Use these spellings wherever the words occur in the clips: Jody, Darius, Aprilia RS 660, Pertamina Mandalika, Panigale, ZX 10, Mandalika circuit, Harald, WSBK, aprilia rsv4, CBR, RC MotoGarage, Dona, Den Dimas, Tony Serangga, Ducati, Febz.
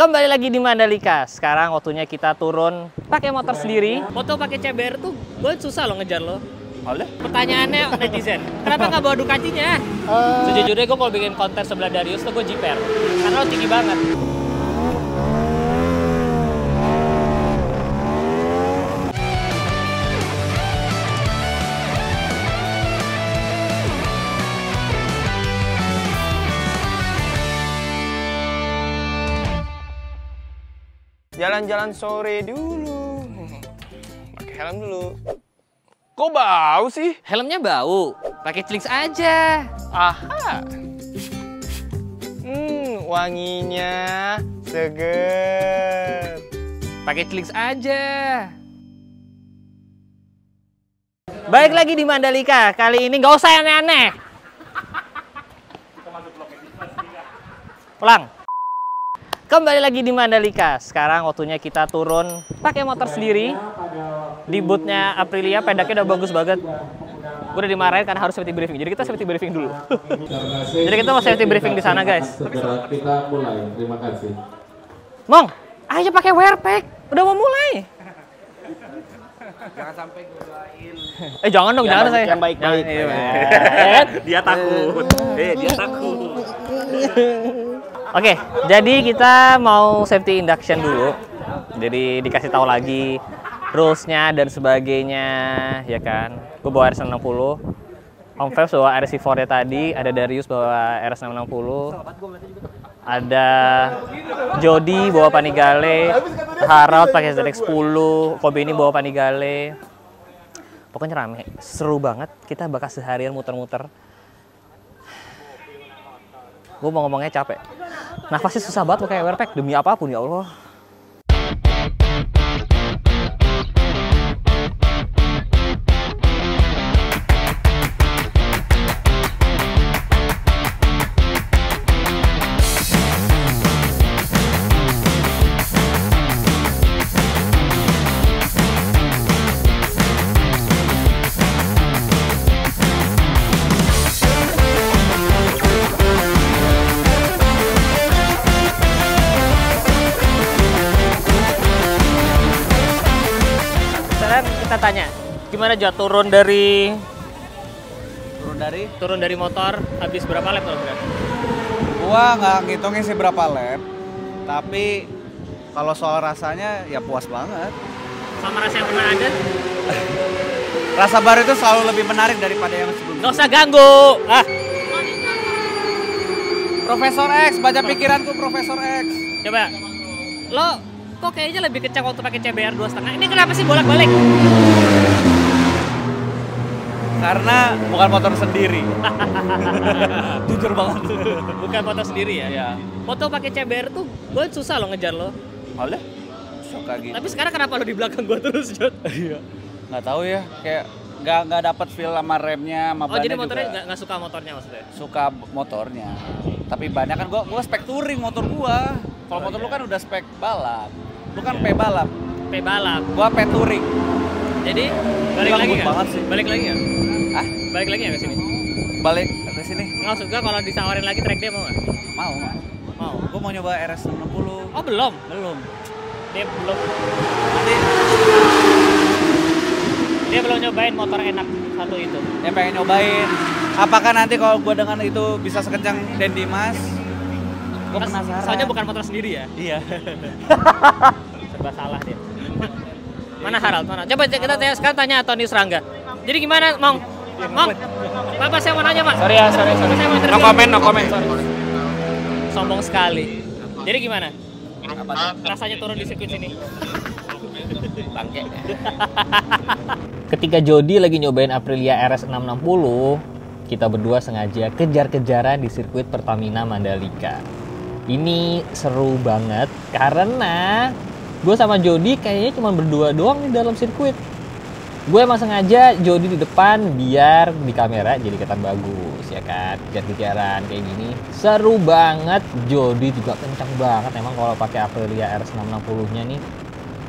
Kembali lagi di Mandalika. Sekarang waktunya kita turun pakai motor sendiri. Foto pakai CBR tuh gue susah loh ngejar lo. Oleh? Pertanyaannya netizen, kenapa nggak bawa Ducatinya? Sejujurnya gue kalau bikin konten sebelah Darius tuh gue jiper, karena lo tinggi banget. Jalan-jalan sore dulu, pakai helm dulu. Kok bau sih? Helmnya bau, pakai celings aja. Aha. Wanginya seger. Pakai celings aja. Baik lagi di Mandalika, kali ini nggak usah aneh-aneh. Pulang. Kembali lagi di Mandalika. Sekarang waktunya kita turun pakai motor sendiri. Di bootnya Aprilia, pedaknya udah bagus banget. Gue udah dimarahin karena harus safety briefing. Jadi kita safety briefing dulu. Jadi kita mau safety briefing di sana, guys. Segera kita mulai. Terima kasih. Mong, ayo pakai wear pack. Udah mau mulai. Jangan sampai godain. Jangan dong, jangan saya. Yang baik-baik. Dia takut. Dia takut. Oke, jadi kita mau safety induction dulu. Jadi dikasih tahu lagi rules-nya dan sebagainya, ya kan. Gue bawa RS 660, Om Febz bawa RSV4-nya tadi, ada Darius bawa RS 660, ada Jody bawa Panigale, Harald pakai ZX 10, Kobe ini bawa Panigale. Pokoknya rame, seru banget. Kita bakal seharian muter-muter. Gue mau ngomongnya capek. Nafasnya susah banget pakai wear pack demi apapun, ya Allah. Kita tanya, gimana aja turun dari motor habis berapa lap kalau berarti? Gua nggak ngitungin sih berapa lap, tapi kalau soal rasanya ya puas banget. Sama rasa yang pernah ada? Rasa baru itu selalu lebih menarik daripada yang sebelumnya. Nggak usah ganggu. Ah. Profesor X, baca pikiranku Profesor X. Coba, lo. Kok kayaknya lebih kencang waktu pakai CBR 2,5. Ini kenapa sih bolak-balik? Karena bukan motor sendiri. Jujur banget. Bukan motor sendiri ya? Iya. Motor pakai CBR tuh gue susah loh ngejar lo. Oleh? Suka gitu. Tapi sekarang kenapa lo di belakang gue terus, Jod? Iya. Gak tau ya, kayak gak dapet feel sama remnya, sama bannya juga. Oh jadi motornya gak suka motornya maksudnya? Suka motornya. Tapi bannya kan gue spek touring motor gue. Kalau motor lu kan udah spek balap. Lu kan P balap. Gua P touring. Jadi balik lagi ya? Balik lagi ya? Hah? Balik lagi ya ke sini? Balik ke sini? Enggak, maksud gua kalau ditawarin lagi track day mau enggak? Mau. Gua mau nyoba RS 660. Oh, belum. Dia belum. Dia belum nyobain motor enak satu itu. Dia pengen nyobain. Apakah nanti kalau gua dengan itu bisa sekencang Den Dimas? Gua penasaran. Soalnya bukan motor sendiri ya? Iya. Serba salah dia. Mana Harald? Mana? Coba kita sekarang tanya Tony Serangga. Jadi gimana, Mong? Mong, Bapak saya mau nanya, Pak. Sorry ya, sorry. No comment, no comment. Sombong sekali. Jadi gimana? Rasanya turun di sirkuit sini. Bangke. Ketika Jody lagi nyobain Aprilia RS 660, kita berdua sengaja kejar-kejaran di sirkuit Pertamina Mandalika. Ini seru banget karena gue sama Jody kayaknya cuma berdua doang di dalam sirkuit. Gue emang sengaja Jody di depan biar di kamera jadi kelihatan bagus, ya kan? Kejar-kejaran kayak gini. Seru banget, Jody juga kencang banget. Emang kalau pakai Aprilia RS 660-nya nih,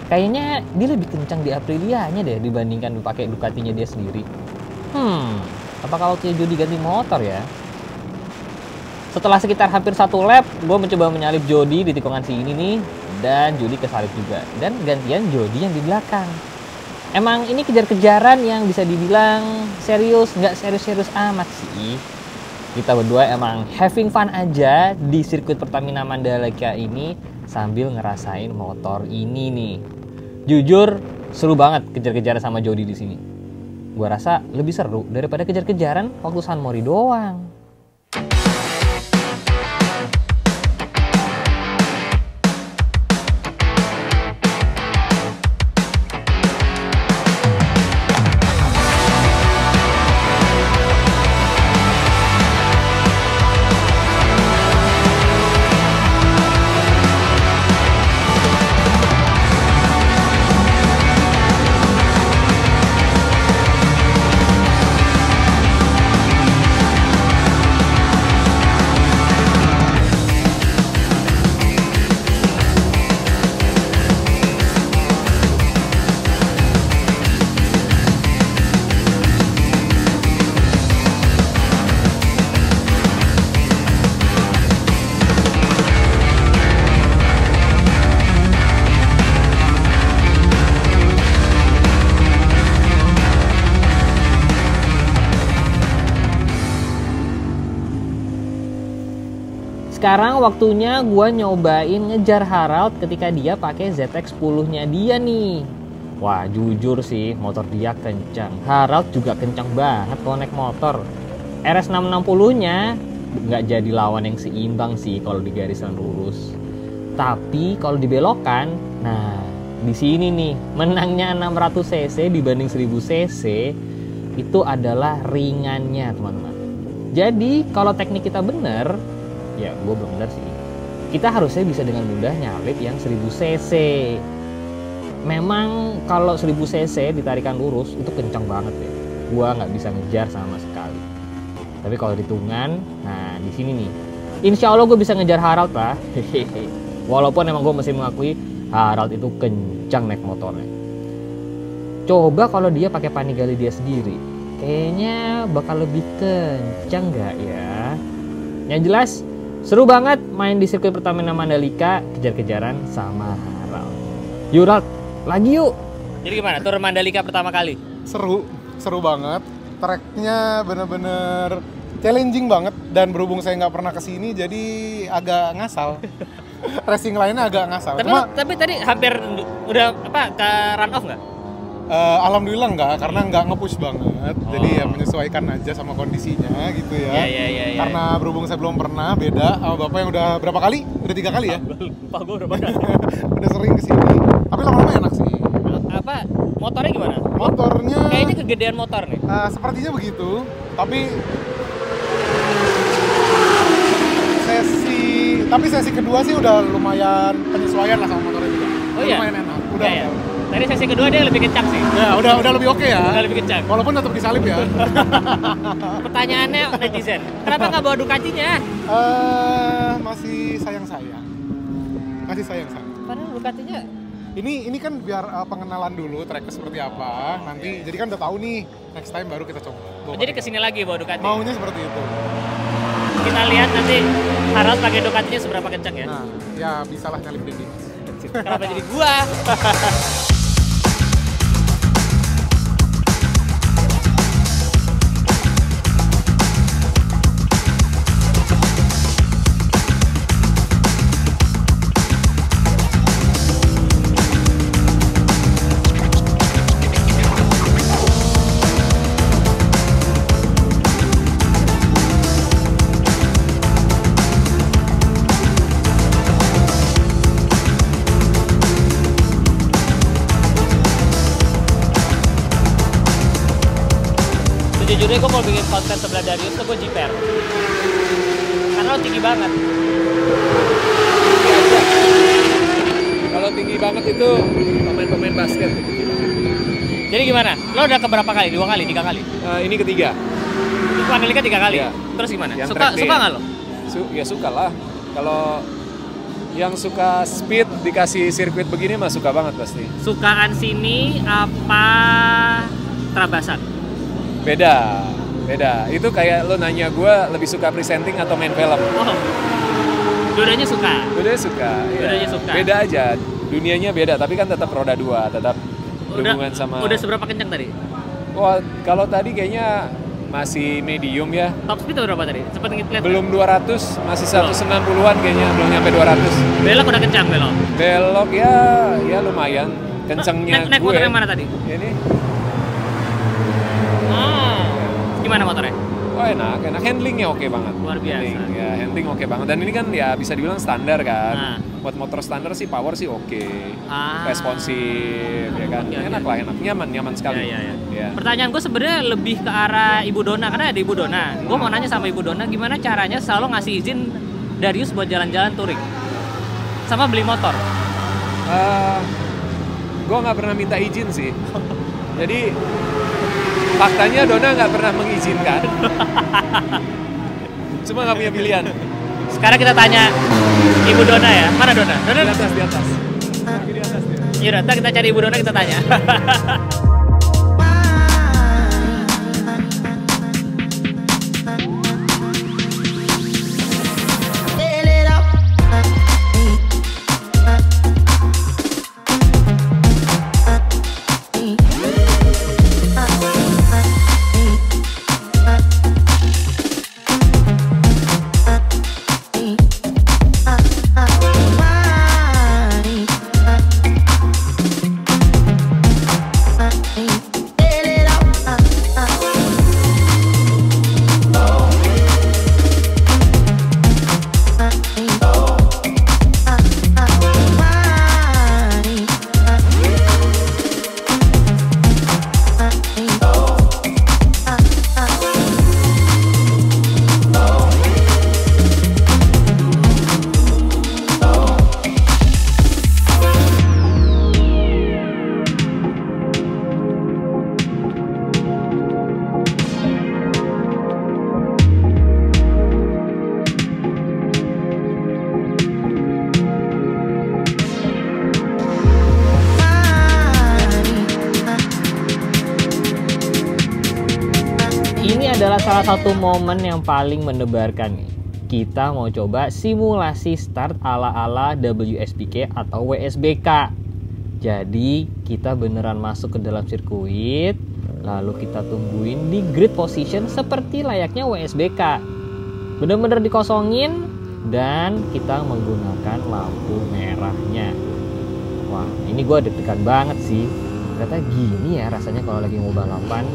kayaknya dia lebih kencang di Aprilia-nya deh dibandingkan pakai Ducatinya dia sendiri. Apakah waktunya Jody ganti motor ya? Setelah sekitar hampir 1 lap, gue mencoba menyalip Jody di tikungan sini nih, dan Jody kesalip juga. Dan gantian Jody yang di belakang. Emang ini kejar-kejaran yang bisa dibilang serius, nggak serius-serius amat sih. Kita berdua emang having fun aja di sirkuit Pertamina Mandalika ini sambil ngerasain motor ini nih. Jujur, seru banget kejar-kejaran sama Jody di sini. Gua rasa lebih seru daripada kejar-kejaran waktu San Mori doang. Sekarang waktunya gue nyobain ngejar Harald ketika dia pakai ZX 10-nya dia nih. Wah, jujur sih motor dia kencang. Harald juga kencang banget kalau naik motor. RS 660-nya nggak jadi lawan yang seimbang sih kalau di garisan lurus. Tapi kalau dibelokan, nah di sini nih menangnya 600 cc dibanding 1000 cc itu adalah ringannya, teman-teman. Jadi kalau teknik kita bener, ya gue belum bener sih, kita harusnya bisa dengan mudah nyalip yang 1000 cc. Memang kalau 1000 cc ditarikan lurus itu kencang banget ya, gue nggak bisa ngejar sama sekali. Tapi kalau hitungan, nah di sini nih insya Allah gue bisa ngejar Harald lah. Walaupun emang gue masih mengakui Harald itu kencang naik motornya. Coba kalau dia pakai Panigale dia sendiri, kayaknya bakal lebih kencang nggak ya? Yang jelas seru banget main di sirkuit Pertamina Mandalika, kejar-kejaran sama Harald. Yuk Harald, lagi yuk! Jadi gimana tur Mandalika pertama kali? Seru banget. Tracknya bener-bener challenging banget. Dan berhubung saya nggak pernah kesini, jadi agak ngasal. Racing lainnya agak ngasal. Tapi tadi hampir udah ke run off nggak? Alhamdulillah nggak, karena nggak nge-push banget. Oh. Jadi ya menyesuaikan aja sama kondisinya gitu ya. Karena berhubung saya belum pernah, beda sama bapak yang udah berapa kali? Udah 3 kali ya? Lupa gue berapa kali. Udah sering kesini, tapi lama-lama enak sih. Apa? Motornya gimana? Motornya... kayaknya kegedean motor nih. Sepertinya begitu, tapi... sesi kedua sih udah lumayan penyesuaian lah sama motornya juga. Oh iya? Lumayan enak, udah. Tadi sesi kedua dia lebih kencang sih. Ya, udah lebih oke ya. Udah lebih kencang. Walaupun tetap disalip ya. Pertanyaannya netizen, kenapa nggak bawa Ducatinya? Masih sayang-sayang. Padahal Ducatinya ini kan biar pengenalan dulu tracknya seperti apa. Nanti jadi kan udah tahu nih, next time baru kita coba. Jadi kesini lagi bawa Ducati. Maunya seperti itu. Kita lihat nanti Harald pakai Ducatinya seberapa kencang ya. Nah, ya bisalah nyalip dikit. Kenapa jadi gua? Jujurnya gue mau bikin konten sebelah Darius tuh gue jiper karena lo tinggi banget. Kalau tinggi banget itu pemain-pemain basket. Jadi gimana? Lo udah keberapa kali? 2 kali? 3 kali? Ini ketiga. Itu Mandalika 3 kali? Iya. Terus gimana? Yang suka nggak lo? Ya suka lah. Kalau yang suka speed dikasih sirkuit begini mah suka banget pasti. Sukaan sini apa Trabasan? Beda Beda. Itu kayak lo nanya gue lebih suka presenting atau main film. Oh. Dua-duanya suka. Dua-duanya suka. Dua-duanya ya. Suka. Beda aja. Dunianya beda, tapi kan tetap roda dua, tetap berhubungan sama. Udah seberapa kencang tadi? Wah, kalau tadi kayaknya masih medium ya. Top speed berapa tadi? Cepet ngeliat. Belum 200, masih 190-an kayaknya, belum nyampe 200. Belok udah kencang belok. Belok ya, ya lumayan kencangnya. Naik motor yang mana tadi? Ini. Oh. Gimana motornya? Oh enak, handlingnya oke banget. Luar biasa. Handling oke banget. Dan ini kan ya bisa dibilang standar kan. Nah. Buat motor standar sih power sih oke. Ah. Responsif ya kan. Okay, enak lah, enak, nyaman sekali. Ya. Pertanyaan gue sebenarnya lebih ke arah Ibu Dona, karena ada Ibu Dona. Gue mau nanya sama Ibu Dona gimana caranya selalu ngasih izin Darius buat jalan-jalan touring sama beli motor. Gue nggak pernah minta izin sih. Jadi faktanya Dona nggak pernah mengizinkan. Cuma nggak punya pilihan. Sekarang kita tanya Ibu Dona ya. Mana Dona? Dona di atas, di atas. Di atas dia. Yaudah, kita cari Ibu Dona, kita tanya. Salah satu momen yang paling mendebarkan nih, kita mau coba simulasi start ala-ala WSBK atau WSBK. Jadi kita beneran masuk ke dalam sirkuit, lalu kita tungguin di grid position seperti layaknya WSBK. Bener-bener dikosongin dan kita menggunakan lampu merahnya. Wah, ini gue deg-degan banget sih. Ternyata gini ya rasanya kalau lagi mau balapan.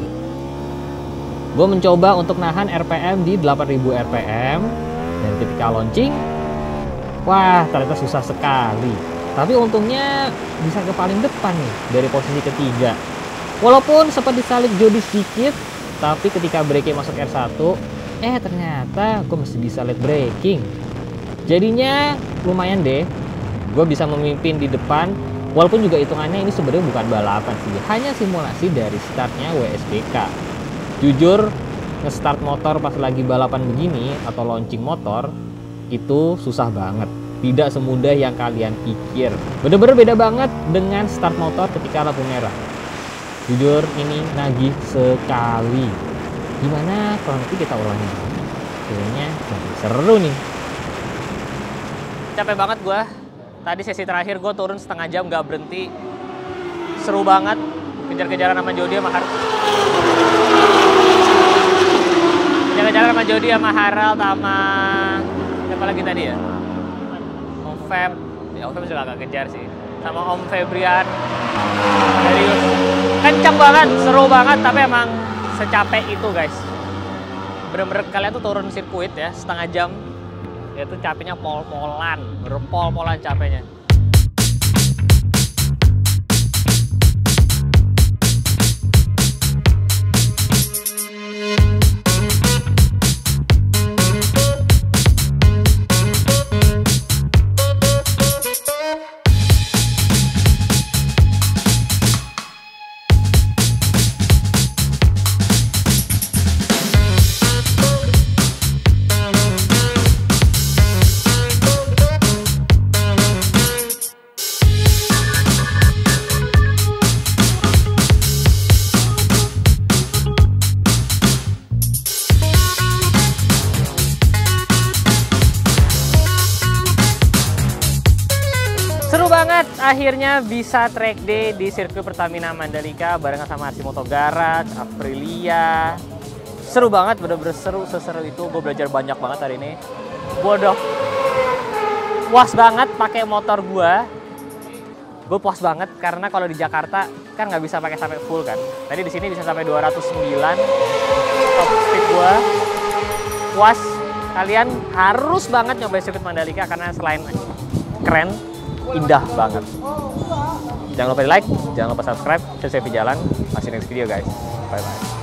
Gue mencoba untuk nahan RPM di 8000 RPM dan ketika launching, wah ternyata susah sekali. Tapi untungnya bisa ke paling depan nih dari posisi ketiga. Walaupun sempat disalip Jody sedikit, tapi ketika braking masuk R1, ternyata gue masih bisa late braking. Jadinya lumayan deh, gue bisa memimpin di depan. Walaupun juga hitungannya ini sebenarnya bukan balapan sih, hanya simulasi dari startnya WSBK. Jujur, nge-start motor pas lagi balapan begini atau launching motor itu susah banget. Tidak semudah yang kalian pikir. Bener-bener beda banget dengan start motor ketika lampu merah. Jujur, ini nagih sekali. Gimana kalau nanti kita ulangi? Kayaknya seru nih. Capek banget gue. Tadi sesi terakhir gue turun setengah jam gak berhenti. Seru banget. Kejar-kejaran sama Jody sama Harald sama siapa lagi tadi ya? Om Feb. Ya Om Feb juga agak kejar sih. Sama Om Febrian. Darius. Kencang banget, seru banget, tapi emang secapek itu guys. Bener-bener kalian tuh turun sirkuit ya, setengah jam. Ya itu capeknya pol-polan, berpol-polan capeknya. Seru banget, akhirnya bisa track day di sirkuit Pertamina Mandalika barengan sama RC MotoGarage, Aprilia. Seru banget, bener-bener seru, seseru itu. Gue belajar banyak banget hari ini. Gue udah puas banget pakai motor gue. Gue puas banget karena kalau di Jakarta kan nggak bisa pakai sampai full kan. Tadi di sini bisa sampai 209 top speed gue. Puas, kalian harus banget nyobain sirkuit Mandalika karena selain keren, indah banget. Jangan lupa di like, jangan lupa subscribe, terus saya jalan. Masih next video guys, bye bye.